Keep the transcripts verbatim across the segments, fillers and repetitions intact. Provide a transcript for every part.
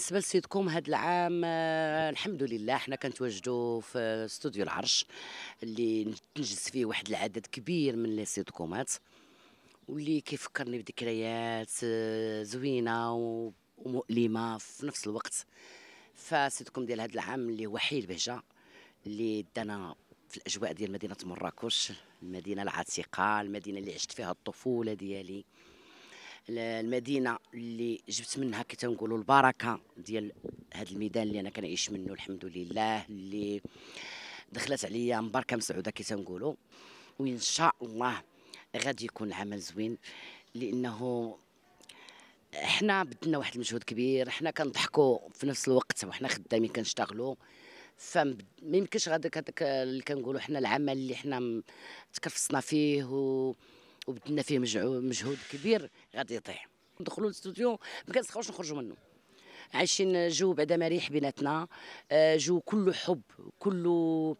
بالنسبه لسيدكم هذا العام الحمد لله حنا كنتواجدوا في استوديو العرش اللي نجلس فيه واحد العدد كبير من لي سيدكومات واللي كيفكرني بذكريات زوينه ومؤلمه في نفس الوقت. فسيدكم ديال هذا العام اللي هو حي البهجه اللي دانا في الاجواء ديال مدينه مراكش، المدينه العتيقه، المدينه اللي عشت فيها الطفوله ديالي، المدينه اللي جبت منها كي تنقولوا البركه ديال هذا الميدان اللي انا كنعيش منه الحمد لله، اللي دخلت عليا مباركه مسعوده كي تنقولوا. وان شاء الله غادي يكون العمل زوين لانه حنا بدلنا واحد المجهود كبير، حنا كنضحكوا في نفس الوقت وحنا خدامين كنشتغلوا، فما يمكنش غاديك هذاك اللي كنقولوا حنا العمل اللي حنا تكرفصنا فيه و وبدلنا فيه مجهود كبير غادي يطيح. ندخلوا للاستوديو ما كنسخاوش نخرجوا منه، عايشين جو بعدا مريح بيناتنا، جو كله حب، كله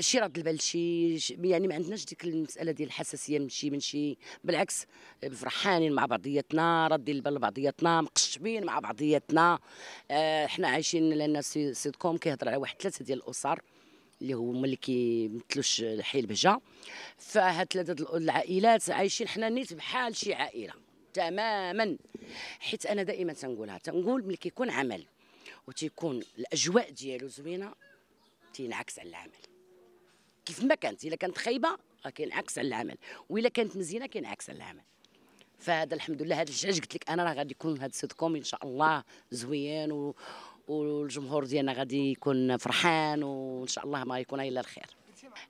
شي راد البال شي، يعني ما عندناش ديك المساله ديال الحساسيه من شي من شي، بالعكس فرحانين مع بعضياتنا، رادين البال لبعضياتنا، مقشبين مع بعضياتنا. حنا عايشين لان سيدكم كيهضر على واحد ثلاثه ديال الاسر اللي هما اللي كيمثلوش حي البهجه، فهاد ثلاثه العائلات عايشين حنا نيت بحال شي عائله تماما. حيت انا دائما تنقولها، تنقول ملي كيكون عمل وتيكون الاجواء ديالو زوينه تينعكس على العمل كيف ما كانت، الا كانت خايبه كينعكس على العمل والا كانت مزينه كينعكس على العمل. فهذا الحمد لله هذا الشيء قلت لك انا راه غادي يكون هذا سيدكم ان شاء الله زوين و والجمهور ديالنا غادي يكون فرحان وان شاء الله ما يكون الا الخير.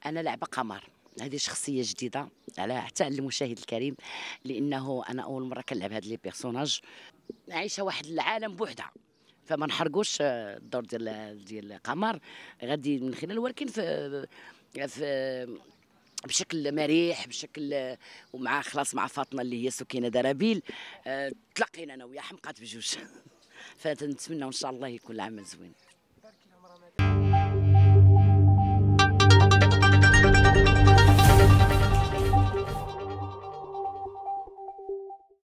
انا لعبه قمر، هذه شخصيه جديده على حتى المشاهد الكريم لانه انا اول مره كنلعب هاد لي بيرسوناج، عايشه واحد العالم بوحدها، فما نحرقوش الدور ديال ديال قمر غادي من خلال ولكن في في بشكل مريح بشكل ومع خلاص مع فاطمه اللي هي سكينه درابيل. تلاقينا انا ويا حمقات بجوج، فنتمنى ان شاء الله يكون العمل زوين.